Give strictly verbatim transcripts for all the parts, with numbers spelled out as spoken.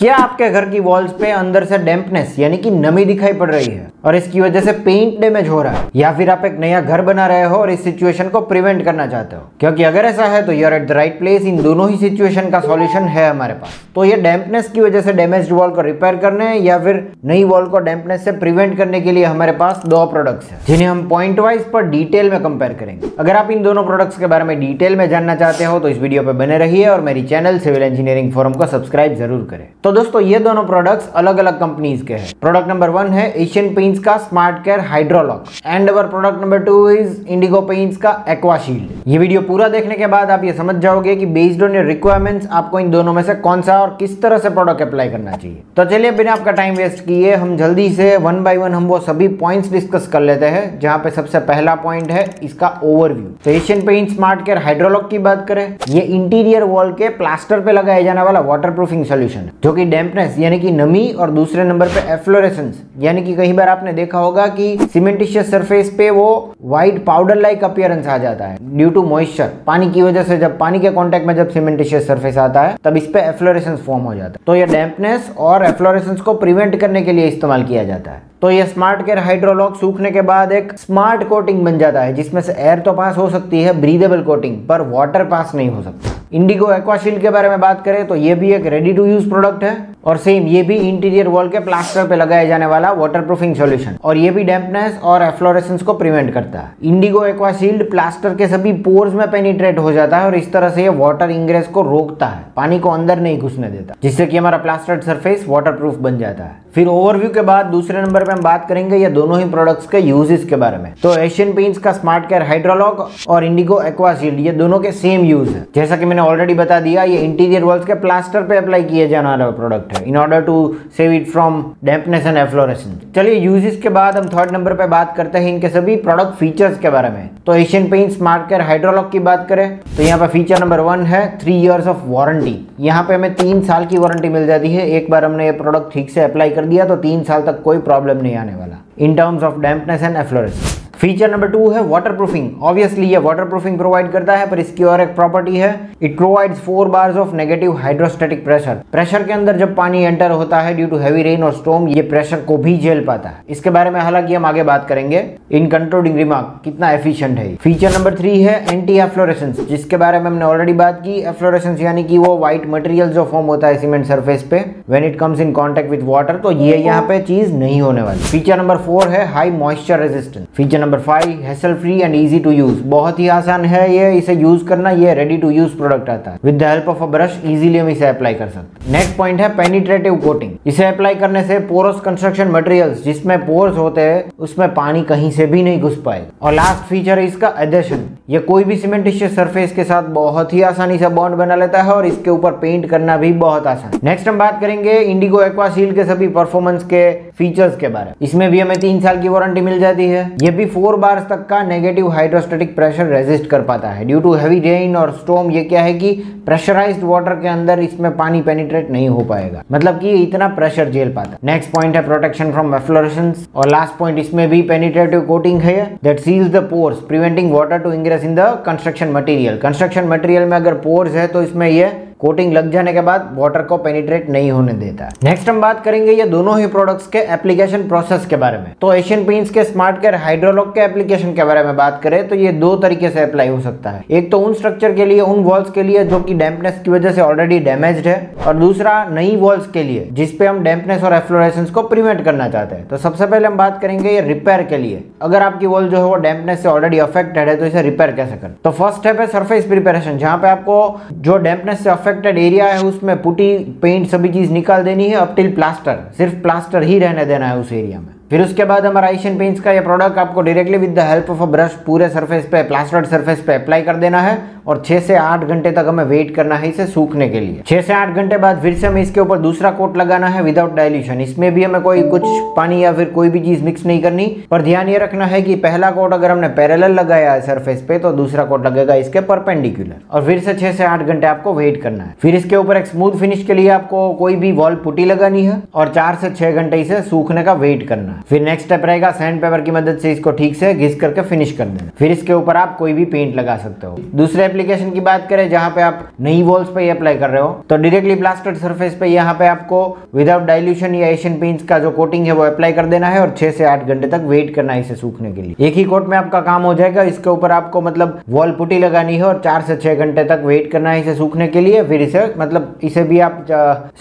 क्या आपके घर की वॉल्स पे अंदर से डैम्पनेस यानी कि नमी दिखाई पड़ रही है और इसकी वजह से पेंट डैमेज हो रहा है, या फिर आप एक नया घर बना रहे हो और इस सिचुएशन को प्रिवेंट करना चाहते हो? क्योंकि अगर ऐसा है तो you are at the right place. इन दोनों ही सिचुएशन का सॉल्यूशन है हमारे पास। तो ये डैम्पनेस की वजह से डैमेज वॉल को रिपेयर करने या फिर नई वॉल को डैम्पनेस से प्रिवेंट करने के लिए हमारे पास दो प्रोडक्ट्स है जिन्हें हम पॉइंट वाइज पर डिटेल में कंपेयर करेंगे। अगर आप इन दोनों प्रोडक्ट्स के बारे में डिटेल में जानना चाहते हो तो इस वीडियो पर बने रहिए और मेरी चैनल सिविल इंजीनियरिंग फोरम को सब्सक्राइब जरूर करें। तो दोस्तों ये दोनों प्रोडक्ट्स अलग अलग कंपनीज के हैं। प्रोडक्ट नंबर वन है एशियन पेंट्स का Smart Care hydrolock and our product number two is Indigo Paints का एक्वाशील्ड। ये वीडियो पूरा देखने के बाद आप ये समझ जाओगे कि बेस्ड ऑन योर रिक्वायरमेंट्स आपको इन दोनों में से कौन सा और किस तरह से प्रोडक्ट अप्लाई करना चाहिए। तो चलिए बिना आपका टाइम वेस्ट किए हम जल्दी से वन बाय वन हम वो सभी पॉइंट्स डिस्कस कर लेते हैं, जहाँ पे सबसे पहला पॉइंट है इसका ओवरव्यू। तो Asian Paints Smart Care hydrolock की बात करें, ये इंटीरियर वॉल के प्लास्टर पे लगाया जाने वाला वाटर प्रूफिंग सोल्यूशन जो कि डैम्पनेस यानी कि नमी और दूसरे नंबर पे एफ्लोरेसेंस यानी कि कई बार आपने देखा होगा कि सीमेंटिशियस सरफेस पे वो व्हाइट पाउडर लाइक अपीयरेंस आ जाता है ड्यू टू मॉइस्चर। पानी की वजह से जब पानी के कांटेक्ट में जब सीमेंटिशियस सरफेस आता है तब इस पे एफ्लोरेसेंस फॉर्म हो जाता है। तो ये डैम्पनेस और एफ्लोरेसेंस को प्रिवेंट करने के लिए इस्तेमाल किया जाता है। तो ये स्मार्ट केयर हाइड्रोलॉक सूखने के बाद एक स्मार्ट कोटिंग बन जाता है जिसमें से एयर तो पास हो सकती है, ब्रीदेबल कोटिंग, पर वाटर पास नहीं हो सकता। इंडिगो एक्वाशील्ड के बारे में बात करें तो ये भी एक रेडी टू यूज प्रोडक्ट है और सेम ये भी इंटीरियर वॉल के प्लास्टर पे लगाया जाने वाला वाटर प्रूफिंग सोल्यूशन और ये भी डैम्पनेस और एफ्लोरेसेंस को प्रिवेंट करता है। इंडिगो एक्वाशील्ड प्लास्टर के सभी पोर्स में पेनिट्रेट हो जाता है और इस तरह से ये वाटर इंग्रेस को रोकता है, पानी को अंदर नहीं घुसने देता, जिससे कि हमारा प्लास्टर्ड सरफेस वाटर प्रूफ बन जाता है। फिर ओवरव्यू के बाद दूसरे नंबर पे हम बात करेंगे ये दोनों ही प्रोडक्ट्स के यूजेस के बारे में। तो एशियन पेंट्स का स्मार्ट केयर हाइड्रोलॉक और इंडिगो एक्वाशील्ड ये दोनों के सेम यूज है। जैसा कि मैंने ऑलरेडी बता दिया ये इंटीरियर वॉल्स के प्लास्टर पे अप्लाई किया जाने वाला प्रोडक्ट है in order to save it from dampness and efflorescence. चलिए यूजेस के बाद हम थर्ड नंबर पे बात करते हैं इनके सभी प्रोडक्ट फीचर्स के बारे में। तो Asian Paints Smart Care hydrolock की बात करें तो यहाँ पे फीचर नंबर वन है थ्री इयर्स ऑफ वारंटी। यहाँ पे हमें तीन साल की वारंटी मिल जाती है। एक बार हमने ये प्रोडक्ट ठीक से अप्लाई कर दिया तो तीन साल तक कोई प्रॉब्लम नहीं आने वाला in terms of dampness and efflorescence. Feature number two है वाटर प्रूफिंग। ऑब्वियसली ये वाटर प्रूफिंग प्रोवाइड करता है पर इसकी और एक प्रॉपर्टी है, it provides four bars of negative hydrostatic pressure. Pressure के अंदर जब पानी एंटर होता है ड्यू टू हैवी रेन और स्टॉर्म ये प्रेशर को भी झेल पाता है। इसके बारे में हालांकि हम आगे बात करेंगे इन कंक्लूडिंग रिमार्क कितना एफिशिएंट है। फीचर नंबर थ्री है एंटी एफ्लोरेसेंस, जिसके बारे में हमने ऑलरेडी बात की। एफ्लोरेसेंस यानी कि वो व्हाइट मटेरियल जो फॉर्म होता है सीमेंट सरफेस पे when it comes in contact with water, तो ये यहाँ पे चीज नहीं होने वाली। फीचर नंबर फोर है high moisture resistance. Feature number five hassle free and easy to use, बहुत ही आसान है ये इसे यूज करना। ये रेडी टू यूज प्रोडक्ट आता है, with the help of a brush easily हम इसे अप्लाई कर सकते हैं। नेक्स्ट पॉइंट है पेनिट्रेटिव कोटिंग। इसे अप्लाई करने से पोरस कंस्ट्रक्शन मटेरियल्स जिसमें पोर्स होते हैं उसमें पानी कहीं से भी नहीं घुस पाएगा। और लास्ट फीचर है इसका एडेशन। ये कोई भी सीमेंटिशियस सरफेस के साथ बहुत ही आसानी से बॉन्ड बना लेता है और इसके ऊपर पेंट करना भी बहुत आसान। नेक्स्ट हम बात करेंगे इंडिगो एक्वाशील्ड के सभी परफॉर्मेंस के फीचर्स के बारे में। इसमें भी हमें तीन साल की वारंटी मिल जाती है। ये भी फोर बार्स तक का नेगेटिव हाइड्रोस्टैटिक प्रेशर रेजिस्ट कर पाता है ड्यू टू हैवी रेन और स्टॉर्म। ये क्या है कि प्रेशराइज्ड वाटर के अंदर इसमें पानी पेनिट्रेट नहीं हो पाएगा, मतलब कि इतना प्रेशर झेल पाता है। नेक्स्ट पॉइंट है प्रोटेक्शन फ्रॉम एफ्लोरेसेंस और लास्ट पॉइंट इसमें भी पेनिट्रेटिव कोटिंग है that seals the pores preventing water to ingress in the construction material. Construction material में अगर पोर्स है तो इसमें ये कोटिंग लग जाने के बाद वाटर को पेनिट्रेट नहीं होने देता है। नेक्स्ट हम बात करेंगे ये दोनों ही प्रोडक्ट्स के एप्लीकेशन प्रोसेस के बारे में। तो एशियन पेंट्स के स्मार्ट केयर हाइड्रोलॉक के एप्लीकेशन के बारे में बात करें तो ये दो तरीके से अप्लाई हो सकता है। एक तो उन स्ट्रक्चर के लिए, उन वॉल्स के लिए जो कि डैम्पनेस की वजह से ऑलरेडी डैमेज्ड है, और दूसरा नई वॉल्स के लिए जिसपे हम डैम्पनेस और एफ्लोरेसेंस को प्रिवेंट करना चाहते हैं। तो सबसे पहले हम बात करेंगे ये रिपेयर के लिए। अगर आपकी वॉल जो है वो डैम्पनेस से ऑलरेडी अफेक्टेड है तो इसे रिपेयर कैसे करें? तो फर्स्ट स्टेप है सरफेस प्रिपेरेशन, जहाँ पे आपको जो डैम्पनेस से अफेक्टेड एरिया है उसमें पुटी, पेंट सभी चीज निकाल देनी है। अप टिल प्लास्टर, सिर्फ प्लास्टर ही रहने देना है उस एरिया में। फिर उसके बाद हमारा एशियन पेंट्स का ये प्रोडक्ट आपको directly with the help of a brush पूरे सरफेस पे, प्लास्टर्ड सरफेस पे अप्लाई कर देना है और छह से आठ घंटे तक हमें वेट करना है इसे सूखने के लिए। छह से आठ घंटे बाद फिर से हमें इसके ऊपर दूसरा कोट लगाना है विदाउट डाइल्यूशन। इसमें भी हमें कोई कुछ पानी या फिर कोई भी चीज मिक्स नहीं करनी, पर ध्यान ये रखना है कि पहला कोट अगर हमने पैरेलल लगाया है सरफेस पे तो दूसरा कोट लगेगा इसके परपेंडिकुलर और फिर से छह से आठ घंटे आपको वेट करना है। फिर इसके ऊपर एक स्मूथ फिनिश के लिए आपको कोई भी वॉल पुट्टी लगानी है और चार से छह घंटे इसे सूखने का वेट करना है। फिर नेक्स्ट स्टेप रहेगा सैंड पेपर की मदद से इसको ठीक से घिस करके फिनिश कर देना। फिर इसके ऊपर आप कोई भी पेंट लगा सकते हो। दूसरे एप्लीकेशन की बात करें जहाँ पे आप नई वॉल्स पे अप्लाई कर रहे हो तो डायरेक्टली प्लास्टर्ड सरफेस पे यहाँ पे आपको विदाउट डाइल्यूशन या एशियन पेंट्स का जो कोटिंग है वो अप्लाई कर देना है और छह से आठ घंटे तक वेट करना है इसे सूखने के लिए। एक ही कोट में आपका काम हो जाएगा। इसके ऊपर आपको मतलब वॉल पुट्टी लगानी है और चार से छह घंटे तक वेट करना है इसे सूखने के लिए। फिर इसे मतलब इसे भी आप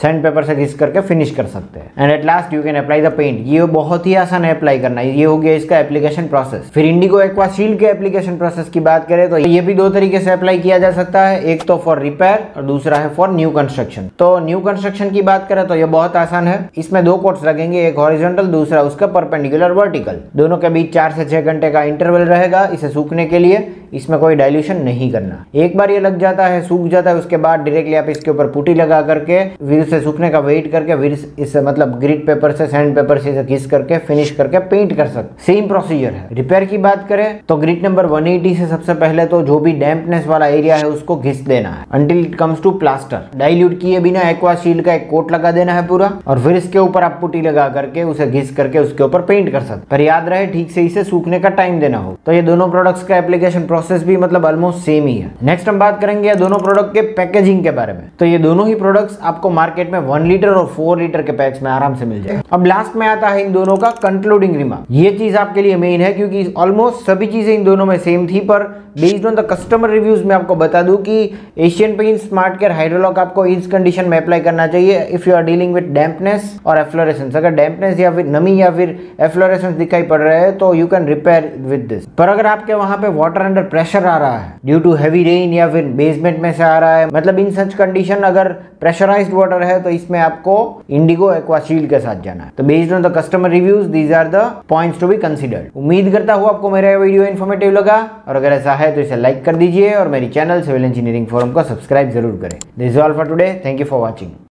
सैंड पेपर से घिस करके फिनिश कर सकते हैं। And at last you can apply the paint. ये बहुत ही आसान है अप्लाई करना। ये हो गया इसका एप्लीकेशन प्रोसेस। फिर इंडिगो एक्वा शील्ड के एप्लीकेशन प्रोसेस की बात करें तो ये भी दो तरीके से अप्लाई किया जा सकता है, एक तो फॉर रिपेयर और दूसरा है फॉर न्यू कंस्ट्रक्शन। तो न्यू कंस्ट्रक्शन की बात करें तो ये बहुत आसान है। इसमें दो कोट्स लगेंगे, एक हॉरिजॉन्टल दूसरा उसका परपेंडिकुलर वर्टिकल। दोनों के बीच चार से छह घंटे का इंटरवल रहेगा इसे सूखने के लिए। इसमें कोई डाइल्यूशन नहीं करना। एक बार ये लग जाता है, सूख जाता है, उसके बाद डायरेक्टली आप इसके ऊपर पुट्टी लगा करके फिर से सूखने का वेट करके फिर इससे मतलब ग्रिड पेपर से सैंड पेपर से घिस करके फिनिश करके पेंट कर सकते। सेम प्रोसीजर है। रिपेयर की बात करें तो ग्रिड नंबर एक सौ अस्सी से सबसे पहले तो जो भी डैम्पनेस वाला एरिया है उसको घिस देना है until it comes to plaster. Dilute किए बिना एक्वा शील्ड का एक कोट लगा देना है पूरा और फिर इसके ऊपर आप पुट्टी लगा करके उसे घिस करके उसके ऊपर पेंट कर सकते। पर याद रहे ठीक से इसे सूखने का टाइम देना हो। तो ये दोनों प्रोडक्ट्स का एप्लीकेशन प्रोसेस भी मतलब ऑलमोस्ट सेम ही है। नेक्स्ट हम बात करेंगे दोनों प्रोडक्ट के पैकेजिंग के बारे में। तो ये दोनों ही प्रोडक्ट्स आपको मार्केट में वन लीटर और फोर लीटर के पैक्स में आराम से मिल जाएगा। अब लास्ट में आता है इन दोनों का कंक्लूडिंग रिमार्क। ये चीज आपके लिए मेन है क्योंकि ऑलमोस्ट सभी चीजें इन दोनों में सेम थी, पर based on the customer reviews में आपको बता दूं कि एशियन पेंट्स स्मार्टकेयर हाइड्रोलॉक आपको इस कंडीशन में अप्लाई करना चाहिए if you are dealing with dampness और एफ्लोरेसेंस। अगर डैम्पनेस या फिर नमी या फिर एफ्लोरेसेंस दिखाई पड़ रहे हैं तो you can repair with this. पर अगर आपके वहां पे वाटर अंडर प्रेशर आ रहा है ड्यू टू हैवी रेन या फिर बेसमेंट में से आ रहा है, मतलब इन सच कंडीशन अगर प्रेशराइज्ड वाटर है तो इसमें आपको इंडिगो एक्वा शील्ड के साथ जाना है। तो based on the customer reviews these are the points to be considered. उम्मीद करता हूं आपको मेरा वीडियो इन्फॉर्मेटिव लगा और अगर ऐसा है तो इसे लाइक कर दीजिए और मेरी चैनल सिविल इंजीनियरिंग फोरम को सब्सक्राइब जरूर करें। This is all for today. Thank you for watching.